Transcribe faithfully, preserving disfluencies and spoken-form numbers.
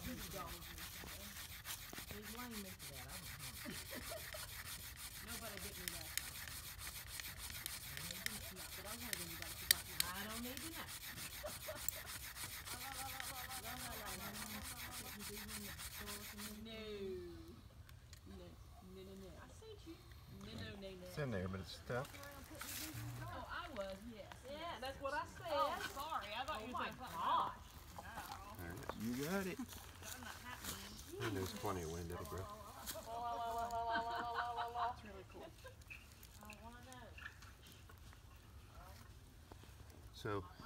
two dollars or something. Why you make that? I don't know. Nobody get me that. But I'm hungry, you gotta forget me. I don't need you now. No. No, no, no. I sent you. No, no, no, no. It's in there, but it's stuck. Oh, I was, yes. Yeah, that's what I said. Oh, sorry. I thought oh you were my gosh. You got it. And there's plenty of wind at the grip. It's really cool. I want to know. So